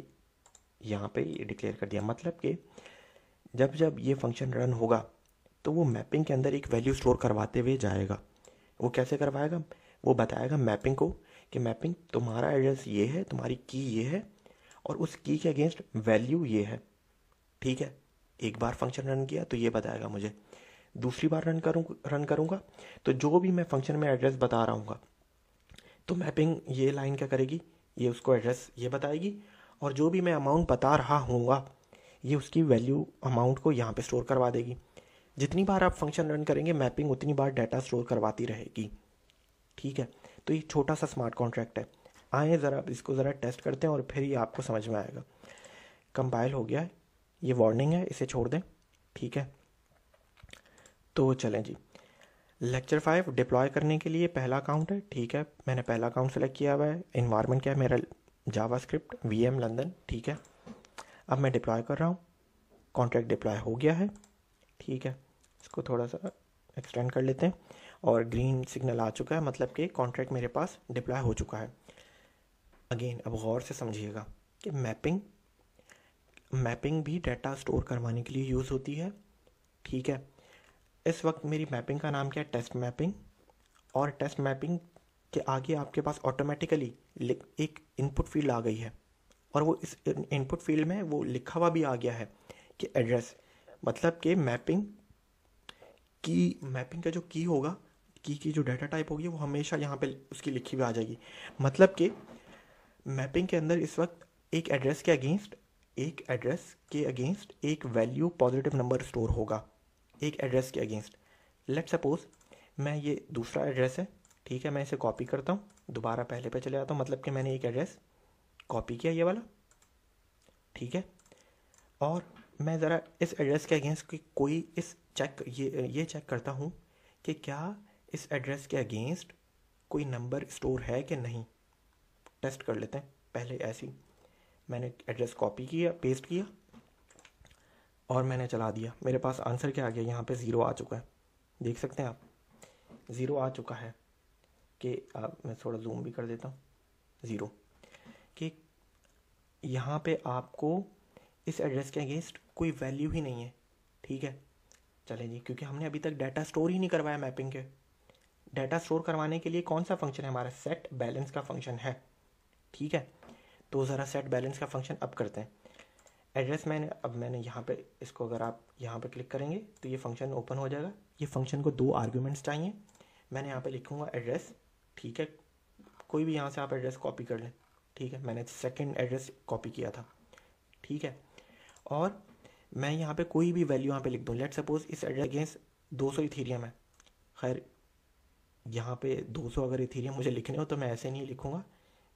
यहाँ पे डिक्लेयर कर दिया। मतलब कि जब जब ये फंक्शन रन होगा तो वो मैपिंग के अंदर एक वैल्यू स्टोर करवाते हुए जाएगा। वो कैसे करवाएगा, वो बताएगा मैपिंग को कि मैपिंग तुम्हारा एड्रेस ये है, तुम्हारी की ये है, और उस की के अगेंस्ट वैल्यू ये है, ठीक है। एक बार फंक्शन रन किया तो ये बताएगा मुझे, दूसरी बार रन करूँ रन करूँगा तो जो भी मैं फंक्शन में एड्रेस बता रहा हूँगा तो मैपिंग ये लाइन क्या करेगी, ये उसको एड्रेस ये बताएगी, और जो भी मैं अमाउंट बता रहा हूँगा ये उसकी वैल्यू अमाउंट को यहाँ पे स्टोर करवा देगी। जितनी बार आप फंक्शन रन करेंगे मैपिंग उतनी बार डाटा स्टोर करवाती रहेगी, ठीक है। तो ये छोटा सा स्मार्ट कॉन्ट्रैक्ट है। आए ज़रा इसको ज़रा टेस्ट करते हैं और फिर ये आपको समझ में आएगा। कंपाइल हो गया है, ये वार्निंग है, इसे छोड़ दें, ठीक है। तो चलें जी, लेक्चर फाइव डिप्लॉय करने के लिए पहला अकाउंट है, ठीक है। मैंने पहला अकाउंट सेलेक्ट किया हुआ है। इन्वायरमेंट क्या है मेरा, जावास्क्रिप्ट वी एम लंदन, ठीक है। अब मैं डिप्लॉय कर रहा हूँ, कॉन्ट्रैक्ट डिप्लॉय हो गया है, ठीक है। इसको थोड़ा सा एक्सटेंड कर लेते हैं, और ग्रीन सिग्नल आ चुका है, मतलब कि कॉन्ट्रैक्ट मेरे पास डिप्लॉय हो चुका है। अगेन अब गौर से समझिएगा कि मैपिंग मैपिंग भी डाटा स्टोर करवाने के लिए यूज़ होती है, ठीक है। इस वक्त मेरी मैपिंग का नाम क्या है, टेस्ट मैपिंग, और टेस्ट मैपिंग के आगे आपके पास ऑटोमेटिकली एक इनपुट फील्ड आ गई है, और वो इस इनपुट फील्ड में वो लिखा हुआ भी आ गया है कि एड्रेस, मतलब कि मैपिंग की मैपिंग का जो की होगा, की की जो डाटा टाइप होगी वो हमेशा यहाँ पे उसकी लिखी हुई आ जाएगी। मतलब कि मैपिंग के अंदर इस वक्त एक एड्रेस के अगेंस्ट एक एड्रेस के अगेंस्ट एक वैल्यू पॉजिटिव नंबर स्टोर होगा, एक एड्रेस के अगेंस्ट। लेट सपोज मैं ये दूसरा एड्रेस है, ठीक है, मैं इसे कॉपी करता हूँ, दोबारा पहले पे चले जाता हूँ। मतलब कि मैंने एक एड्रेस कॉपी किया, ये वाला, ठीक है, और मैं ज़रा इस एड्रेस के अगेंस्ट की कोई इस चेक ये ये चेक करता हूँ कि क्या इस एड्रेस के अगेंस्ट कोई नंबर स्टोर है कि नहीं, टेस्ट कर लेते हैं। पहले ऐसी मैंने एड्रेस कॉपी किया, पेस्ट किया, और मैंने चला दिया। मेरे पास आंसर क्या आ गया, यहाँ पे ज़ीरो आ चुका है, देख सकते हैं आप, ज़ीरो आ चुका है कि आप, मैं थोड़ा जूम भी कर देता हूँ, ज़ीरो कि यहाँ पे आपको इस एड्रेस के अगेंस्ट कोई वैल्यू ही नहीं है, ठीक है। चले जी, क्योंकि हमने अभी तक डाटा स्टोर ही नहीं करवाया मैपिंग के। डाटा स्टोर करवाने के लिए कौन सा फंक्शन है हमारा, सेट बैलेंस का फंक्शन है, ठीक है। तो ज़रा सेट बैलेंस का फंक्शन अब करते हैं। एड्रेस मैंने अब मैंने यहाँ पे इसको, अगर आप यहाँ पे क्लिक करेंगे तो ये फंक्शन ओपन हो जाएगा। ये फंक्शन को दो आर्ग्यूमेंट्स चाहिए। मैंने यहाँ पे लिखूँगा एड्रेस, ठीक है, कोई भी यहाँ से आप एड्रेस कॉपी कर लें, ठीक है। मैंने सेकंड एड्रेस कॉपी किया था, ठीक है, और मैं यहाँ पे कोई भी वैल्यू यहाँ पे लिख दूँ। लेट सपोज इस एड्रेस अगेंस्ट दो सौ इथीरियम है। खैर यहाँ पे दो सौ अगर इथीरियम मुझे लिखने हो तो मैं ऐसे नहीं लिखूँगा,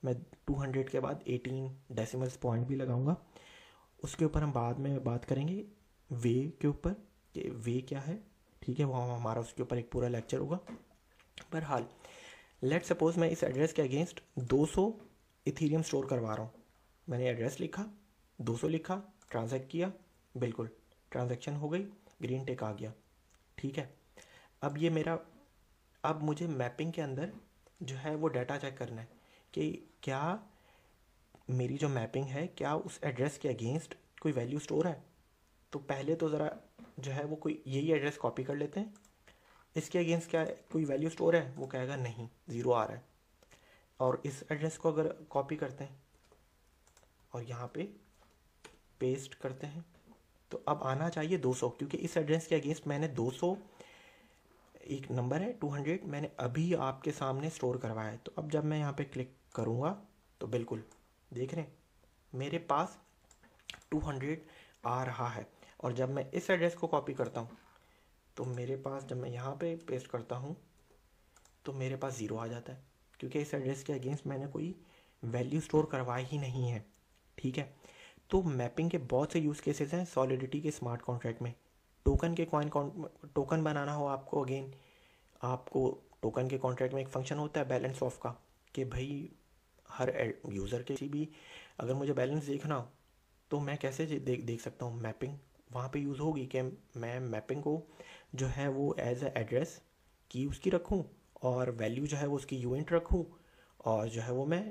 मैं दो सौ के बाद अठारह डेसिमल्स पॉइंट भी लगाऊंगा। उसके ऊपर हम बाद में बात करेंगे, वे के ऊपर, कि वे क्या है, ठीक है, वो हमारा उसके ऊपर एक पूरा लेक्चर होगा। बहरहाल लेट सपोज मैं इस एड्रेस के अगेंस्ट दो सौ इथेरियम स्टोर करवा रहा हूँ। मैंने एड्रेस लिखा, दो सौ लिखा, ट्रांजैक्ट किया, बिल्कुल ट्रांजैक्शन हो गई, ग्रीन टिक आ गया, ठीक है। अब ये मेरा, अब मुझे मैपिंग के अंदर जो है वो डाटा चेक करना है कि क्या मेरी जो मैपिंग है, क्या उस एड्रेस के अगेंस्ट कोई वैल्यू स्टोर है। तो पहले तो ज़रा जो है वो कोई यही एड्रेस कॉपी कर लेते हैं। इसके अगेंस्ट क्या कोई वैल्यू स्टोर है, वो कहेगा नहीं, ज़ीरो आ रहा है। और इस एड्रेस को अगर कॉपी करते हैं और यहाँ पे पेस्ट करते हैं तो अब आना चाहिए दो सौ, क्योंकि इस एड्रेस के अगेंस्ट मैंने दो सौ, एक नंबर है दो सौ, मैंने अभी आपके सामने स्टोर करवाया है। तो अब जब मैं यहाँ पे क्लिक करूँगा तो बिल्कुल देख रहे हैं मेरे पास दो सौ आ रहा है। और जब मैं इस एड्रेस को कॉपी करता हूँ तो मेरे पास जब मैं यहाँ पे पेस्ट करता हूँ तो मेरे पास ज़ीरो आ जाता है, क्योंकि इस एड्रेस के अगेंस्ट मैंने कोई वैल्यू स्टोर करवाई ही नहीं है। ठीक है, तो मैपिंग के बहुत से यूज़ केसेस हैं सॉलिडिटी के स्मार्ट कॉन्ट्रैक्ट में। टोकन के कॉइन टोकन बनाना हो आपको, अगेन आपको टोकन के कॉन्ट्रैक्ट में एक फंक्शन होता है बैलेंस ऑफ का, कि भाई हर यूज़र के भी अगर मुझे बैलेंस देखना हो तो मैं कैसे देख देख सकता हूँ, मैपिंग वहाँ पे यूज़ होगी कि मैं मैपिंग को जो है वो एज ए एड्रेस की उसकी रखूँ और वैल्यू जो है वो उसकी यूइंट रखूँ, और जो है वो मैं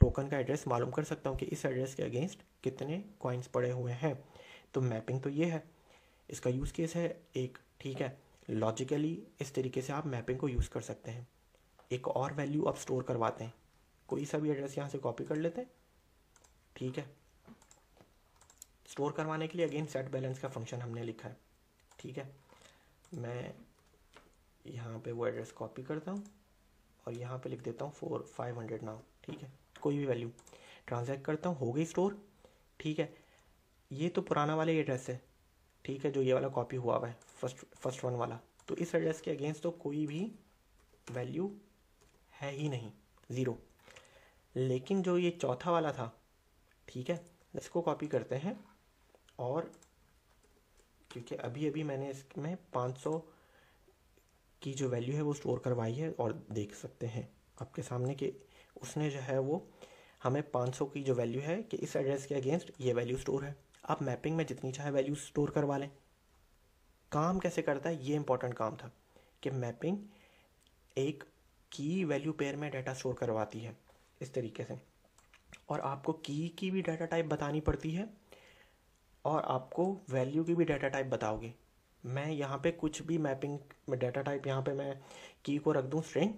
टोकन का एड्रेस मालूम कर सकता हूँ कि इस एड्रेस के अगेंस्ट कितने कॉइन्स पड़े हुए हैं। तो मैपिंग तो ये है, इसका यूज़ केस है एक। ठीक है, लॉजिकली इस तरीके से आप मैपिंग को यूज़ कर सकते हैं। एक और वैल्यू आप स्टोर करवाते हैं, कोई सा भी एड्रेस यहाँ से कॉपी कर लेते हैं। ठीक है, स्टोर करवाने के लिए अगेन सेट बैलेंस का फंक्शन हमने लिखा है। ठीक है, मैं यहाँ पे वो एड्रेस कॉपी करता हूँ और यहाँ पे लिख देता हूँ फोर फाइव हंड्रेड नाउ। ठीक है, कोई भी वैल्यू ट्रांजैक्ट करता हूँ, हो गई स्टोर। ठीक है, ये तो पुराना वाला एड्रेस है। ठीक है, जो ये वाला कॉपी हुआ हुआ है फर्स्ट फर्स्ट वन वाला, तो इस एड्रेस के अगेंस्ट तो कोई भी वैल्यू है ही नहीं, ज़ीरो। लेकिन जो ये चौथा वाला था, ठीक है, इसको कॉपी करते हैं, और क्योंकि अभी अभी मैंने इसमें पाँच सौ की जो वैल्यू है वो स्टोर करवाई है, और देख सकते हैं आपके सामने कि उसने जो है वो हमें पाँच सौ की जो वैल्यू है कि इस एड्रेस के अगेंस्ट ये वैल्यू स्टोर है। आप मैपिंग में जितनी चाहे वैल्यू स्टोर करवा लें। काम कैसे करता है, ये इंपॉर्टेंट काम था कि मैपिंग एक की वैल्यू पेयर में डाटा स्टोर करवाती है इस तरीके से, और आपको की की भी डाटा टाइप बतानी पड़ती है और आपको वैल्यू की भी डाटा टाइप बताओगे। मैं यहाँ पे कुछ भी मैपिंग में डाटा टाइप, यहाँ पे मैं की को रख दूँ स्ट्रिंग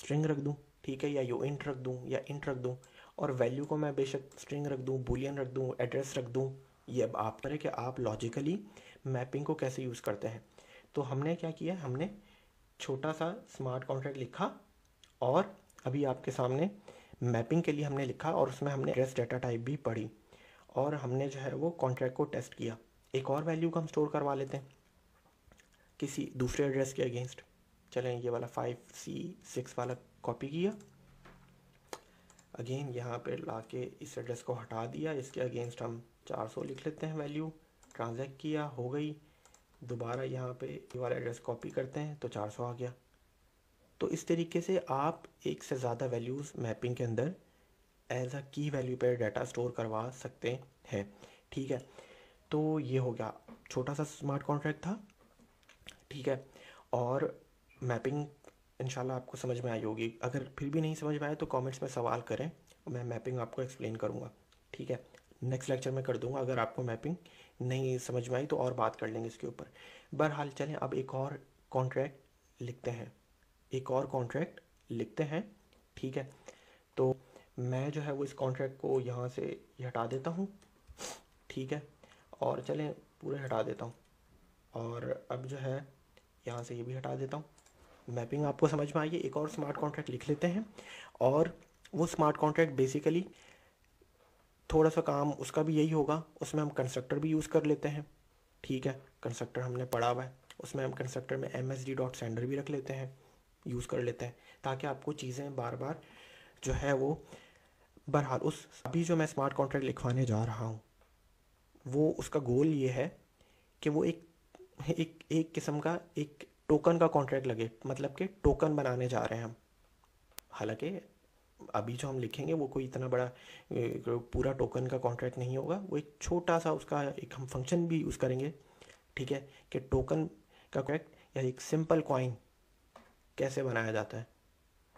स्ट्रिंग रख दूँ, ठीक है, या यूइंट रख दूँ या इंट रख दूँ, और वैल्यू को मैं बेशक स्ट्रिंग रख दूँ, बूलियन रख दूँ, एड्रेस रख दूँ। ये अब आप पर है कि आप लॉजिकली मैपिंग को कैसे यूज़ करते हैं। तो हमने क्या किया, हमने छोटा सा स्मार्ट कॉन्ट्रैक्ट लिखा और अभी आपके सामने मैपिंग के लिए हमने लिखा, और उसमें हमने एड्रेस डाटा टाइप भी पढ़ी, और हमने जो है वो कॉन्ट्रैक्ट को टेस्ट किया। एक और वैल्यू को हम स्टोर करवा लेते हैं किसी दूसरे एड्रेस के अगेंस्ट। चलें, ये वाला फाइव सी सिक्स वाला कॉपी किया, अगेन यहाँ पे लाके इस एड्रेस को हटा दिया, इसके अगेंस्ट हम चार सौ लिख लेते हैं वैल्यू, ट्रांजैक्ट किया, हो गई। दोबारा यहाँ पे ये वाला एड्रेस कॉपी करते हैं तो चार सौ आ गया। तो इस तरीके से आप एक से ज़्यादा वैल्यूज़ मैपिंग के अंदर एज अ की वैल्यू पर डाटा स्टोर करवा सकते हैं। ठीक है, तो ये हो गया, छोटा सा स्मार्ट कॉन्ट्रैक्ट था। ठीक है, और मैपिंग इंशाल्लाह आपको समझ में आई होगी। अगर फिर भी नहीं समझ में आए तो कमेंट्स में सवाल करें, मैं मैपिंग आपको एक्सप्लेन करूँगा। ठीक है, नेक्स्ट लेक्चर में कर दूँगा। अगर आपको मैपिंग नहीं समझ में आई तो और बात कर लेंगे इसके ऊपर। बहरहाल चलें, अब एक और कॉन्ट्रैक्ट लिखते हैं, एक और कॉन्ट्रैक्ट लिखते हैं। ठीक है, तो मैं जो है वो इस कॉन्ट्रैक्ट को यहाँ से हटा देता हूँ। ठीक है, और चलें पूरे हटा देता हूँ, और अब जो है यहाँ से ये भी हटा देता हूँ। मैपिंग आपको समझ में आई है। एक और स्मार्ट कॉन्ट्रैक्ट लिख लेते हैं, और वो स्मार्ट कॉन्ट्रैक्ट बेसिकली थोड़ा सा काम उसका भी यही होगा, उसमें हम कंस्ट्रक्टर भी यूज़ कर लेते हैं। ठीक है, कंस्ट्रक्टर हमने पढ़ा हुआ है, उसमें हम कंस्ट्रक्टर में M S G dot sender भी रख लेते हैं, यूज़ कर लेते हैं, ताकि आपको चीज़ें बार बार जो है वो। बहरहाल उस अभी जो मैं स्मार्ट कॉन्ट्रैक्ट लिखवाने जा रहा हूँ, वो उसका गोल ये है कि वो एक एक एक किस्म का एक टोकन का कॉन्ट्रैक्ट लगे, मतलब कि टोकन बनाने जा रहे हैं हम। हालांकि अभी जो हम लिखेंगे वो कोई इतना बड़ा पूरा टोकन का कॉन्ट्रैक्ट नहीं होगा, वो एक छोटा सा उसका एक हम फंक्शन भी यूज़ करेंगे। ठीक है, कि टोकन का कॉन्ट्रैक्ट या एक सिंपल कॉइन कैसे बनाया जाता है।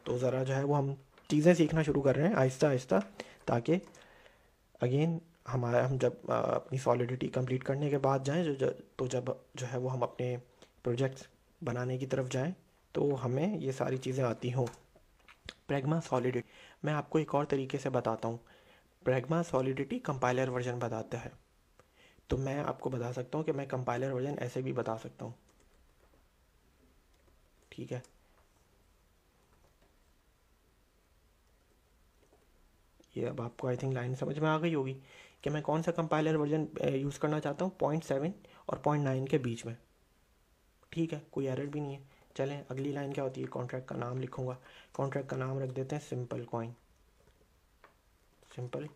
तो ज़रा जो है वो हम चीज़ें सीखना शुरू कर रहे हैं आहिस्ता आहिस्ता, ताकि अगेन हमारा हम जब आ, अपनी सॉलिडिटी कंप्लीट करने के बाद जाएं जो, जो तो जब जो है वो हम अपने प्रोजेक्ट्स बनाने की तरफ जाएं तो हमें ये सारी चीज़ें आती हों। प्रैग्मा सॉलिडिटी मैं आपको एक और तरीके से बताता हूँ। प्रैग्मा सॉलिडिटी कंपाइलर वर्जन बताता है, तो मैं आपको बता सकता हूँ कि मैं कंपाइलर वर्जन ऐसे भी बता सकता हूँ। ठीक है, ये अब आपको आई थिंक लाइन समझ में आ गई होगी कि मैं कौन सा कंपाइलर वर्जन यूज़ करना चाहता हूँ। पॉइंट सेवन और पॉइंट नाइन के बीच में ठीक है, कोई एरर भी नहीं है। चलें, अगली लाइन क्या होती है, कॉन्ट्रैक्ट का नाम लिखूंगा। कॉन्ट्रैक्ट का नाम रख देते हैं सिंपल कॉइन, सिंपल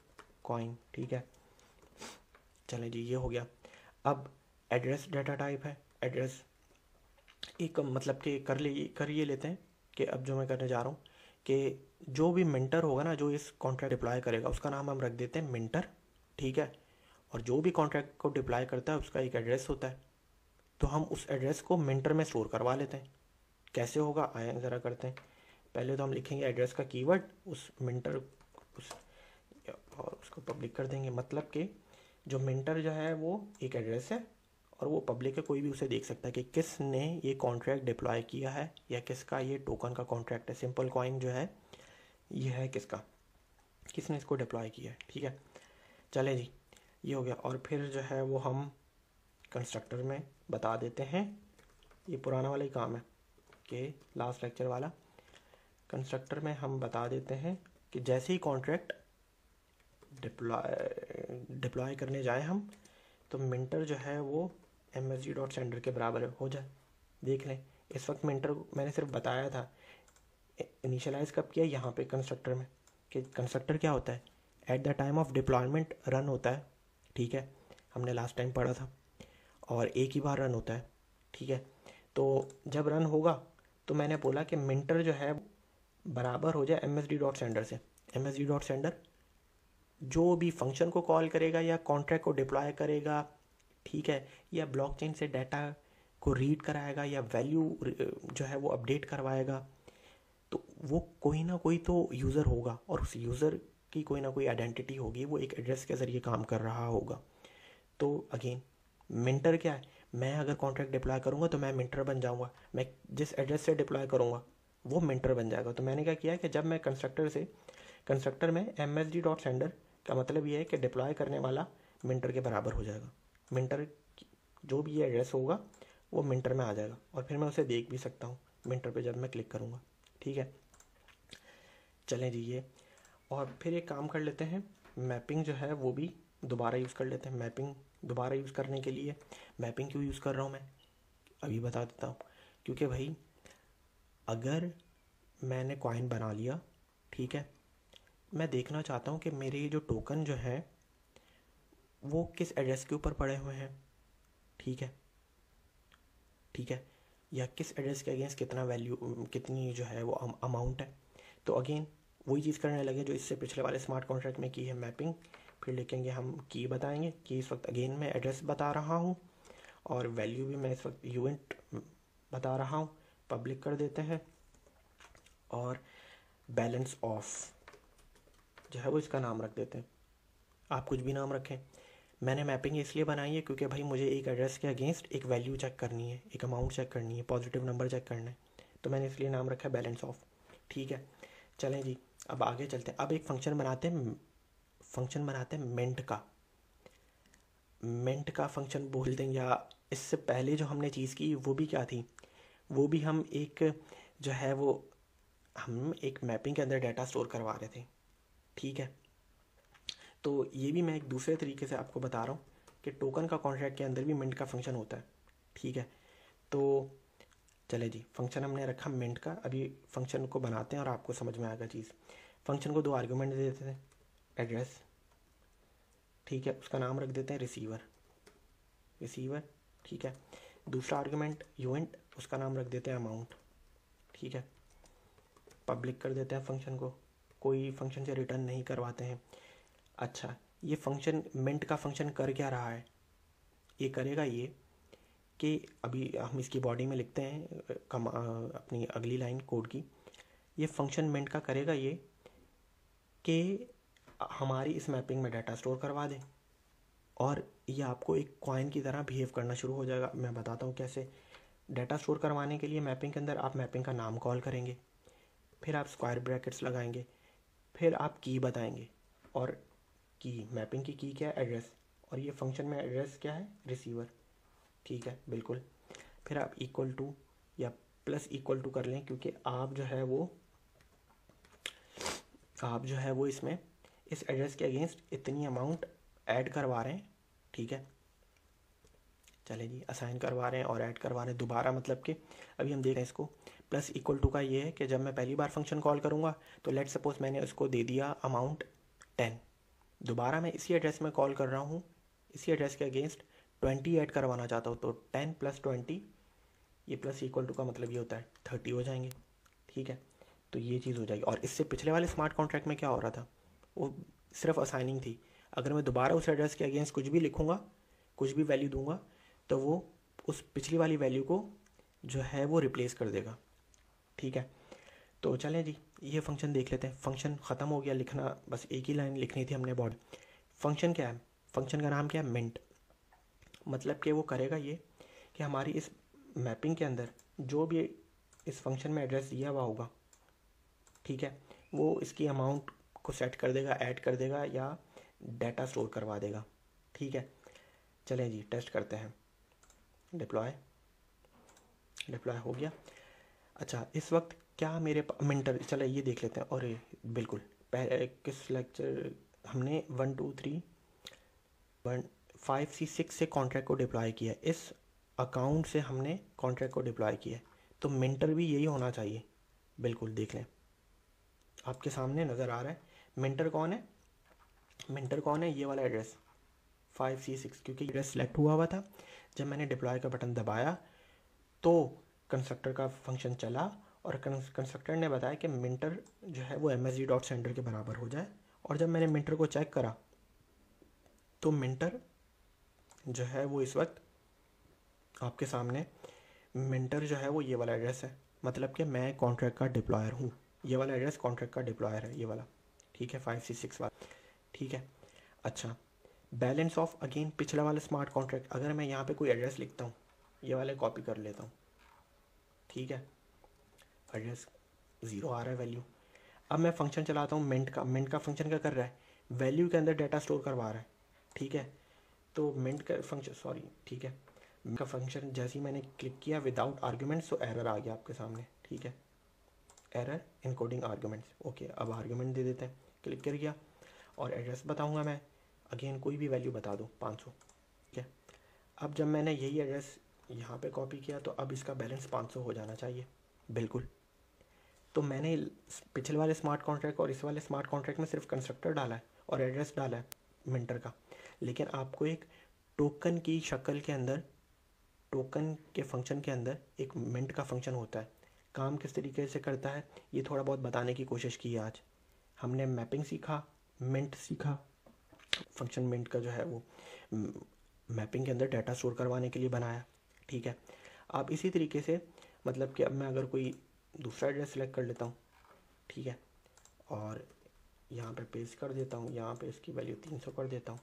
कॉइन, ठीक है। चलें जी, ये हो गया। अब एड्रेस डाटा टाइप है। एड्रेस एक मतलब कि कर ले कर ये लेते हैं कि अब जो मैं करने जा रहा हूँ कि जो भी मेंटर होगा ना, जो इस कॉन्ट्रैक्ट डिप्लॉय करेगा, उसका नाम हम रख देते हैं मेंटर, ठीक है। और जो भी कॉन्ट्रैक्ट को डिप्लॉय करता है उसका एक एड्रेस होता है, तो हम उस एड्रेस को मेंटर में स्टोर करवा लेते हैं। कैसे होगा, आए ज़रा करते हैं। पहले तो हम लिखेंगे एड्रेस का कीवर्ड, उस मेंटर उस और उसको पब्लिक कर देंगे, मतलब कि जो मेंटर जो है वो एक एड्रेस है और वो पब्लिक है, कोई भी उसे देख सकता है कि किसने ये कॉन्ट्रैक्ट डिप्लॉय किया है या किसका ये टोकन का कॉन्ट्रैक्ट है। सिंपल कॉइन जो है ये है किसका, किसने इसको डिप्लॉय किया है, ठीक है। चले जी, ये हो गया। और फिर जो है वो हम कंस्ट्रक्टर में बता देते हैं, ये पुराना वाला ही काम है कि लास्ट लेक्चर वाला। कंस्ट्रक्टर में हम बता देते हैं कि जैसे ही कॉन्ट्रैक्ट डिप्लॉय डिप्लॉय करने जाए हम, तो मेंटर जो है वो M S G dot sender के बराबर हो जाए। देख लें, इस वक्त मेंटर मैंने सिर्फ बताया था, इनिशियलाइज कब किया, यहाँ पे कंस्ट्रक्टर में, कि कंस्ट्रक्टर क्या होता है, at the time of deployment run होता है, ठीक है, हमने लास्ट टाइम पढ़ा था, और एक ही बार रन होता है, ठीक है। तो जब रन होगा तो मैंने बोला कि मेंटर जो है बराबर हो जाए M S D dot sender से। M S D dot sender जो भी फंक्शन को कॉल करेगा या कॉन्ट्रैक्ट को डिप्लॉय करेगा, ठीक है, या ब्लॉकचेन से डाटा को रीड कराएगा या वैल्यू जो है वो अपडेट करवाएगा, तो वो कोई ना कोई तो यूज़र होगा और उस यूज़र की कोई ना कोई आइडेंटिटी होगी, वो एक एड्रेस के ज़रिए काम कर रहा होगा। तो अगेन मेंटर क्या है, मैं अगर कॉन्ट्रैक्ट डिप्लॉय करूँगा तो मैं मेंटर बन जाऊँगा, मैं जिस एड्रेस से डिप्लॉय करूँगा वो मेंटर बन जाएगा। तो मैंने क्या किया कि जब मैं कंस्ट्रक्टर से कंस्ट्रक्टर में M S D dot sender का मतलब ये है कि डिप्लॉय करने वाला मेंटर के बराबर हो जाएगा, मेंटर जो भी ये एड्रेस होगा वो मेंटर में आ जाएगा, और फिर मैं उसे देख भी सकता हूँ मेंटर पे जब मैं क्लिक करूँगा, ठीक है। चलें जी ये, और फिर एक काम कर लेते हैं, मैपिंग जो है वो भी दोबारा यूज़ कर लेते हैं। मैपिंग दोबारा यूज़ करने के लिए, मैपिंग क्यों यूज़ कर रहा हूँ मैं, अभी बता देता हूँ। क्योंकि भाई अगर मैंने कॉइन बना लिया, ठीक है, मैं देखना चाहता हूँ कि मेरे ये जो टोकन जो है वो किस एड्रेस के ऊपर पड़े हुए हैं, ठीक है, ठीक है, या किस एड्रेस के अगेंस्ट कितना वैल्यू, कितनी जो है वो अमाउंट है। तो अगेन वही चीज़ करने लगे जो इससे पिछले वाले स्मार्ट कॉन्ट्रैक्ट में की है, मैपिंग। फिर लिखेंगे हम की, बताएंगे कि इस वक्त अगेन मैं एड्रेस बता रहा हूँ और वैल्यू भी मैं इस वक्त यूइंट बता रहा हूँ, पब्लिक कर देते हैं। और बैलेंस ऑफ जो है वो इसका नाम रख देते हैं, आप कुछ भी नाम रखें। मैंने मैपिंग इसलिए बनाई है क्योंकि भाई मुझे एक एड्रेस के अगेंस्ट एक वैल्यू चेक करनी है, एक अमाउंट चेक करनी है, पॉजिटिव नंबर चेक करना है, तो मैंने इसलिए नाम रखा है बैलेंस ऑफ, ठीक है। चलें जी, अब आगे चलते हैं। अब एक फंक्शन बनाते हैं, फंक्शन बनाते हैं मेंट का। मेंट का फंक्शन बोल दें, या इससे पहले जो हमने चीज़ की वो भी क्या थी, वो भी हम एक जो है वो हम एक मैपिंग के अंदर डाटा स्टोर करवा रहे थे, ठीक है। तो ये भी मैं एक दूसरे तरीके से आपको बता रहा हूँ कि टोकन का कॉन्ट्रैक्ट के अंदर भी मिंट का फंक्शन होता है, ठीक है। तो चले जी, फंक्शन हमने रखा मिंट का। अभी फंक्शन को बनाते हैं और आपको समझ में आएगा चीज़। फंक्शन को दो आर्गूमेंट दे देते हैं, एड्रेस, ठीक है, उसका नाम रख देते हैं रिसीवर, रिसीवर, ठीक है। दूसरा आर्गूमेंट यूइंट, उसका नाम रख देते हैं अमाउंट, ठीक है। पब्लिक कर देते हैं फंक्शन को, कोई फंक्शन से रिटर्न नहीं करवाते हैं। अच्छा, ये फंक्शन मिंट का फंक्शन कर क्या रहा है, ये करेगा ये कि अभी हम इसकी बॉडी में लिखते हैं कम, अपनी अगली लाइन कोड की, ये फंक्शन मिंट का करेगा ये कि हमारी इस मैपिंग में डाटा स्टोर करवा दे, और ये आपको एक कॉइन की तरह बिहेव करना शुरू हो जाएगा। मैं बताता हूँ कैसे। डाटा स्टोर करवाने के लिए मैपिंग के अंदर आप मैपिंग का नाम कॉल करेंगे, फिर आप स्क्वायर ब्रैकेट्स लगाएंगे, फिर आप की बताएंगे, और की मैपिंग की की क्या है, एड्रेस, और ये फंक्शन में एड्रेस क्या है, रिसीवर, ठीक है, बिल्कुल। फिर आप इक्वल टू या प्लस इक्वल टू कर लें, क्योंकि आप जो है वो आप जो है वो इसमें इस एड्रेस के अगेंस्ट इतनी अमाउंट ऐड करवा रहे हैं, ठीक है, चले जी असाइन करवा रहे हैं और ऐड करवा रहे हैं दोबारा, मतलब कि अभी हम देख रहे हैं इसको। प्लस इक्वल टू का ये है कि जब मैं पहली बार फंक्शन कॉल करूँगा तो लेट सपोज मैंने उसको दे दिया अमाउंट टेन, दोबारा मैं इसी एड्रेस में कॉल कर रहा हूँ, इसी एड्रेस के अगेंस्ट ट्वेंटी ऐड करवाना चाहता हूँ, तो टेन प्लस ट्वेंटी, ये प्लस इक्वल टू का मतलब ये होता है थर्टी हो जाएंगे, ठीक है। तो ये चीज़ हो जाएगी। और इससे पिछले वाले स्मार्ट कॉन्ट्रैक्ट में क्या हो रहा था, वो सिर्फ असाइनिंग थी। अगर मैं दोबारा उस एड्रेस के अगेंस्ट कुछ भी लिखूँगा, कुछ भी वैल्यू दूँगा, तो वो उस पिछली वाली वैल्यू को जो है वो रिप्लेस कर देगा, ठीक है। तो चलें जी ये फंक्शन देख लेते हैं। फंक्शन ख़त्म हो गया लिखना, बस एक ही लाइन लिखनी थी हमने बॉड। फंक्शन क्या है, फंक्शन का नाम क्या है, मिंट। मतलब कि वो करेगा ये कि हमारी इस मैपिंग के अंदर जो भी इस फंक्शन में एड्रेस दिया हुआ होगा, ठीक है, वो इसकी अमाउंट को सेट कर देगा, ऐड कर देगा या डाटा स्टोर करवा देगा, ठीक है। चलें जी टेस्ट करते हैं। डिप्लॉय डिप्लॉय हो गया। अच्छा इस वक्त क्या मेरे पास मिनटर, चले ये देख लेते हैं। और बिल्कुल पहले किस लेक्चर हमने one two three one five C six से कॉन्ट्रैक्ट को डिप्लॉय किया, इस अकाउंट से हमने कॉन्ट्रैक्ट को डिप्लॉय किया, तो मिनटर भी यही होना चाहिए। बिल्कुल देख लें, आपके सामने नज़र आ रहा है मिनटर कौन है। मिनटर कौन है, ये वाला एड्रेस फाइव सी सिक्स, क्योंकि एड्रेस सेलेक्ट हुआ हुआ था। जब मैंने डिप्लॉय का बटन दबाया तो कंस्ट्रक्टर का फंक्शन चला और कंस्ट्रक्टर ने बताया कि मिनटर जो है वो M S G dot sender के बराबर हो जाए। और जब मैंने मिनटर को चेक करा तो मिनटर जो है वो इस वक्त आपके सामने, मिनटर जो है वो ये वाला एड्रेस है। मतलब कि मैं कॉन्ट्रैक्ट का डिप्लॉयर हूँ, ये वाला एड्रेस कॉन्ट्रैक्ट का डिप्लॉयर है, ये वाला, ठीक है, फाइव सी सिक्स वाला, ठीक है। अच्छा बैलेंस ऑफ अगेन पिछला वाला स्मार्ट कॉन्ट्रैक्ट, अगर मैं यहाँ पे कोई एड्रेस लिखता हूँ, ये वाले कॉपी कर लेता हूँ, ठीक है, एड्रेस ज़ीरो आ रहा है वैल्यू। अब मैं फंक्शन चलाता हूँ मिंट का, मिंट का फंक्शन क्या कर रहा है, वैल्यू के अंदर डाटा स्टोर करवा रहा है, ठीक है। तो मिंट का फंक्शन, सॉरी, ठीक है, मिंट का फंक्शन जैसे ही मैंने क्लिक किया विदाउट आर्ग्यूमेंट्स, तो एरर आ गया आपके सामने, ठीक है, एरर इनकोडिंग आर्ग्यूमेंट्स। ओके अब आर्ग्यूमेंट दे देते हैं, क्लिक कर गया और एड्रेस बताऊँगा मैं, अगेन कोई भी वैल्यू बता दो पाँच सौ, ठीक है। अब जब मैंने यही एड्रेस यहाँ पे कॉपी किया तो अब इसका बैलेंस पाँच सौ हो जाना चाहिए, बिल्कुल। तो मैंने पिछले वाले स्मार्ट कॉन्ट्रैक्ट और इस वाले स्मार्ट कॉन्ट्रैक्ट में सिर्फ कंस्ट्रक्टर डाला है और एड्रेस डाला है मिंटर का, लेकिन आपको एक टोकन की शक्ल के अंदर, टोकन के फंक्शन के अंदर एक मिंट का फंक्शन होता है। काम किस तरीके से करता है ये थोड़ा बहुत बताने की कोशिश की है आज। हमने मैपिंग सीखा, मिंट सीखा, फंक्शन मिंट का जो है वो मैपिंग के अंदर डाटा स्टोर करवाने के लिए बनाया, ठीक है। आप इसी तरीके से, मतलब कि अब मैं अगर कोई दूसरा एड्रेस सेलेक्ट कर लेता हूँ, ठीक है, और यहाँ पे पेस्ट कर देता हूँ, यहाँ पे इसकी वैल्यू तीन सौ कर देता हूँ,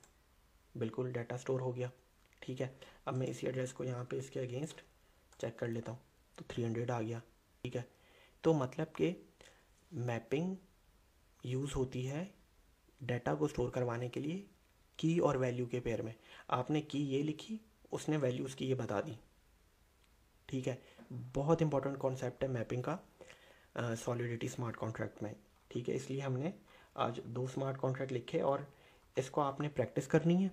बिल्कुल डाटा स्टोर हो गया, ठीक है। अब मैं इसी एड्रेस को यहाँ पे इसके अगेंस्ट चेक कर लेता हूँ तो तीन सौ आ गया, ठीक है। तो मतलब कि मैपिंग यूज़ होती है डाटा को स्टोर करवाने के लिए की और वैल्यू के पेयर में। आपने की ये लिखी, उसने वैल्यू उसकी ये बता दी, ठीक है। बहुत इंपॉर्टेंट कॉन्सेप्ट है मैपिंग का सॉलिडिटी स्मार्ट कॉन्ट्रैक्ट में, ठीक है। इसलिए हमने आज दो स्मार्ट कॉन्ट्रैक्ट लिखे और इसको आपने प्रैक्टिस करनी है।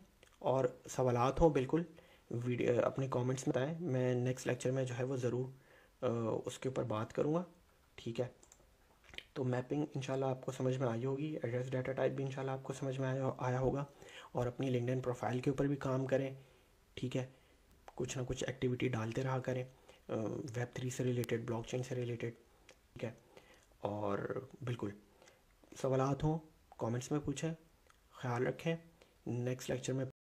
और सवालात हो बिल्कुल वीडियो अपने कमेंट्स में बताएं, मैं नेक्स्ट लेक्चर में जो है वो ज़रूर उसके ऊपर बात करूँगा, ठीक है। तो मैपिंग इंशाल्लाह आपको समझ में आई होगी, एड्रेस डाटा टाइप भी इंशाल्लाह आपको समझ में आया आया होगा। और अपनी लिंक्डइन प्रोफाइल के ऊपर भी काम करें, ठीक है, कुछ ना कुछ एक्टिविटी डालते रहा करें, वेब थ्री से रिलेटेड, ब्लॉकचेन से रिलेटेड, ठीक है। और बिल्कुल सवालात हों कमेंट्स में पूछें। ख्याल रखें, नेक्स्ट लेक्चर में